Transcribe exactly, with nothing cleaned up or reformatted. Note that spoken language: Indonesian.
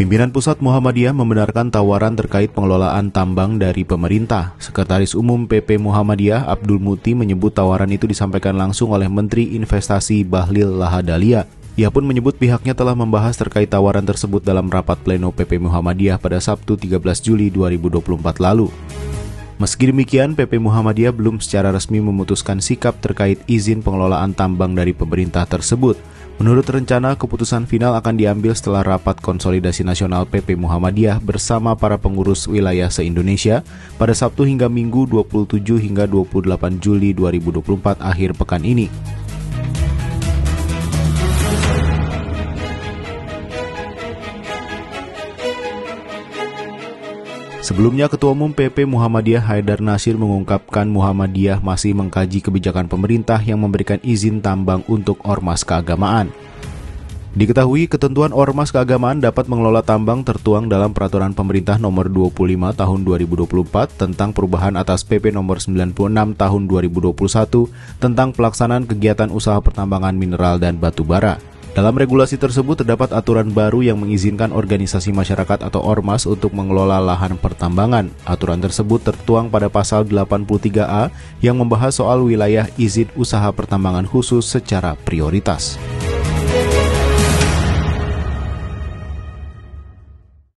Pimpinan Pusat Muhammadiyah membenarkan tawaran terkait pengelolaan tambang dari pemerintah. Sekretaris Umum P P Muhammadiyah Abdul Mu'ti menyebut tawaran itu disampaikan langsung oleh Menteri Investasi Bahlil Lahadalia. Ia pun menyebut pihaknya telah membahas terkait tawaran tersebut dalam rapat pleno P P Muhammadiyah pada Sabtu tiga belas Juli dua ribu dua puluh empat lalu. Meski demikian, P P Muhammadiyah belum secara resmi memutuskan sikap terkait izin pengelolaan tambang dari pemerintah tersebut. Menurut rencana, keputusan final akan diambil setelah rapat konsolidasi nasional P P Muhammadiyah bersama para pengurus wilayah se-Indonesia pada Sabtu hingga Minggu dua puluh tujuh hingga dua puluh delapan Juli dua ribu dua puluh empat akhir pekan ini. Sebelumnya, Ketua Umum P P Muhammadiyah Haidar Nasir mengungkapkan Muhammadiyah masih mengkaji kebijakan pemerintah yang memberikan izin tambang untuk ormas keagamaan. Diketahui, ketentuan ormas keagamaan dapat mengelola tambang tertuang dalam Peraturan Pemerintah Nomor dua puluh lima Tahun dua ribu dua puluh empat tentang perubahan atas P P Nomor sembilan puluh enam Tahun dua ribu dua puluh satu tentang pelaksanaan kegiatan usaha pertambangan mineral dan batu bara. Dalam regulasi tersebut terdapat aturan baru yang mengizinkan organisasi masyarakat atau ormas untuk mengelola lahan pertambangan. Aturan tersebut tertuang pada pasal delapan puluh tiga A yang membahas soal wilayah izin usaha pertambangan khusus secara prioritas.